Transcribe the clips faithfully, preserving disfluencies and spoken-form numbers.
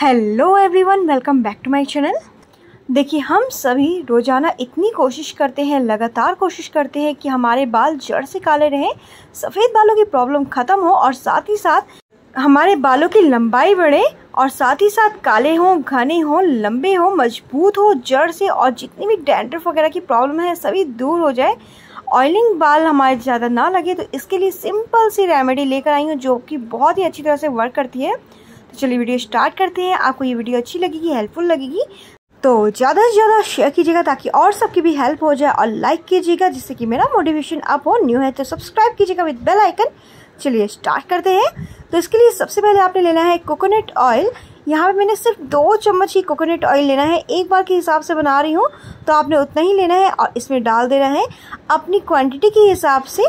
Hello everyone, welcome back to my channel. देखिए, हम सभी रोज़ाना इतनी कोशिश करते हैं, लगातार कोशिश करते हैं कि हमारे बाल जड़ से काले रहें, सफ़ेद बालों की प्रॉब्लम ख़त्म हो और साथ ही साथ हमारे बालों की लंबाई बढ़े और साथ ही साथ काले हों, घने हों, लंबे हों, मजबूत हो जड़ से, और जितनी भी डैंड्रफ वगैरह की प्रॉब्लम है सभी दूर हो जाए, ऑयलिंग बाल हमारे ज़्यादा ना लगे। तो इसके लिए सिंपल सी रेमेडी लेकर आई हूँ जो कि बहुत ही अच्छी तरह से वर्क करती है। तो चलिए वीडियो स्टार्ट करते हैं। आपको ये वीडियो अच्छी लगेगी, हेल्पफुल लगेगी तो ज़्यादा से ज़्यादा शेयर कीजिएगा ताकि और सबकी भी हेल्प हो जाए, और लाइक कीजिएगा जिससे कि मेरा मोटिवेशन अप हो। न्यू है तो सब्सक्राइब कीजिएगा विद बेल आइकन। चलिए स्टार्ट करते हैं। तो इसके लिए सबसे पहले आपने लेना है कोकोनट ऑयल। यहाँ पे मैंने सिर्फ दो चम्मच ही कोकोनट ऑयल लेना है, एक बार के हिसाब से बना रही हूँ तो आपने उतना ही लेना है और इसमें डाल देना है अपनी क्वान्टिटी के हिसाब से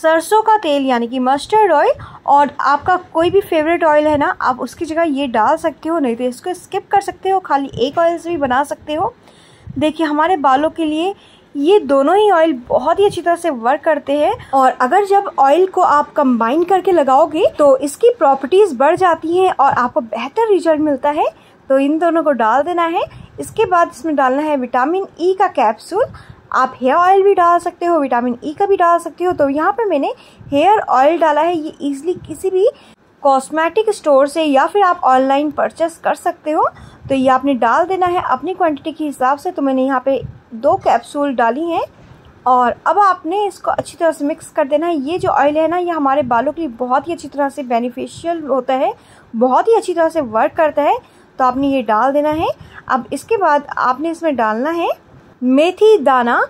सरसों का तेल यानी कि मस्टर्ड ऑयल, और आपका कोई भी फेवरेट ऑयल है ना आप उसकी जगह ये डाल सकते हो, नहीं तो इसको स्किप कर सकते हो, खाली एक ऑयल से भी बना सकते हो। देखिए, हमारे बालों के लिए ये दोनों ही ऑयल बहुत ही अच्छी तरह से वर्क करते हैं, और अगर जब ऑयल को आप कंबाइन करके लगाओगे तो इसकी प्रॉपर्टीज़ बढ़ जाती हैं और आपको बेहतर रिजल्ट मिलता है। तो इन दोनों को डाल देना है। इसके बाद इसमें डालना है विटामिन ई का कैप्सूल। आप हेयर ऑयल भी डाल सकते हो, विटामिन ई का भी डाल सकते हो। तो यहाँ पे मैंने हेयर ऑयल डाला है। ये इजीली किसी भी कॉस्मेटिक स्टोर से या फिर आप ऑनलाइन परचेस कर सकते हो। तो ये आपने डाल देना है अपनी क्वांटिटी के हिसाब से। तो मैंने यहाँ पे दो कैप्सूल डाली हैं और अब आपने इसको अच्छी तरह से मिक्स कर देना है। ये जो ऑयल है ना ये हमारे बालों के लिए बहुत ही अच्छी तरह से बेनिफिशियल होता है, बहुत ही अच्छी तरह से वर्क करता है। तो आपने ये डाल देना है। अब इसके बाद आपने इसमें डालना है मेथी दाना।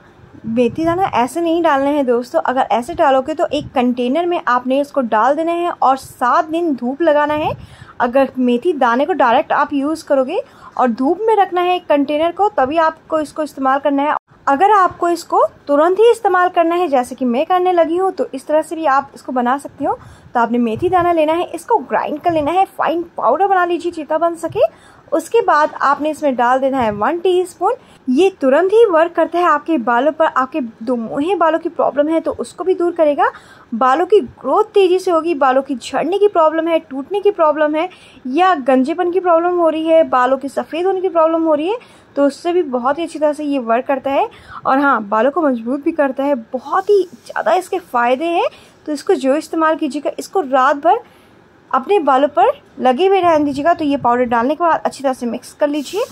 मेथी दाना ऐसे नहीं डालना है दोस्तों, अगर ऐसे डालोगे तो एक कंटेनर में आपने इसको डाल देना है और सात दिन धूप लगाना है। अगर मेथी दाने को डायरेक्ट आप यूज़ करोगे और धूप में रखना है एक कंटेनर को, तभी आपको इसको इस्तेमाल करना है। अगर आपको इसको तुरंत ही इस्तेमाल करना है जैसे कि मैं करने लगी हूँ तो इस तरह से भी आप इसको बना सकते हो। तो आपने मेथी दाना लेना है, इसको ग्राइंड कर लेना है, फाइन पाउडर बना लीजिए जितना बन सके। उसके बाद आपने इसमें डाल देना है वन टीस्पून। ये तुरंत ही वर्क करता है आपके बालों पर। आपके दो मोहे बालों की प्रॉब्लम है तो उसको भी दूर करेगा, बालों की ग्रोथ तेज़ी से होगी, बालों की झड़ने की प्रॉब्लम है, टूटने की प्रॉब्लम है, या गंजेपन की प्रॉब्लम हो रही है, बालों के सफ़ेद होने की प्रॉब्लम हो रही है तो उससे भी बहुत ही अच्छी तरह से ये वर्क करता है। और हाँ, बालों को मजबूत भी करता है। बहुत ही ज़्यादा इसके फ़ायदे हैं। तो इसको जो इस्तेमाल कीजिएगा, इसको रात भर अपने बालों पर लगे हुए रहने दीजिएगा। तो ये पाउडर डालने के बाद अच्छी तरह से मिक्स कर लीजिए,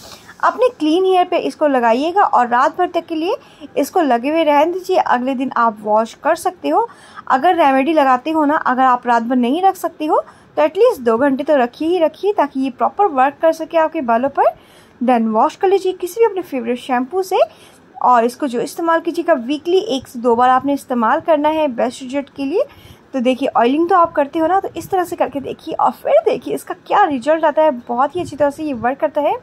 अपने क्लीन हेयर पे इसको लगाइएगा और रात भर तक के लिए इसको लगे हुए रहने दीजिए। अगले दिन आप वॉश कर सकते हो। अगर रेमेडी लगाते हो ना, अगर आप रात भर नहीं रख सकते हो तो एटलीस्ट दो घंटे तो रखिए ही रखिए ताकि ये प्रॉपर वर्क कर सके आपके बालों पर। देन वॉश कर लीजिए किसी भी अपने फेवरेट शैम्पू से और इसको जो इस्तेमाल कीजिएगा वीकली एक से दो बार आपने इस्तेमाल करना है बेस्ट रिजल्ट के लिए। तो देखिए, ऑयलिंग तो आप करते हो ना, तो इस तरह से करके देखिए और फिर देखिए इसका क्या रिजल्ट आता है। बहुत ही अच्छी तरह से ये वर्क करता है।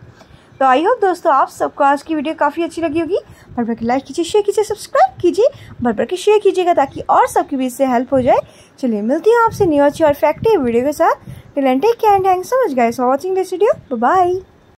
तो आई होप दोस्तों आप सबको आज की वीडियो काफ़ी अच्छी लगी होगी। भर भर के लाइक कीजिए, शेयर कीजिए, सब्सक्राइब कीजिए, भर भर के शेयर कीजिएगा ताकि और सबकी भी इससे हेल्प हो जाए। चलिए मिलती हूँ आपसे न्यू अच्छी और इफेक्टिव वीडियो के साथ। Till then take care and thanks so much guys for watching this video. Bye.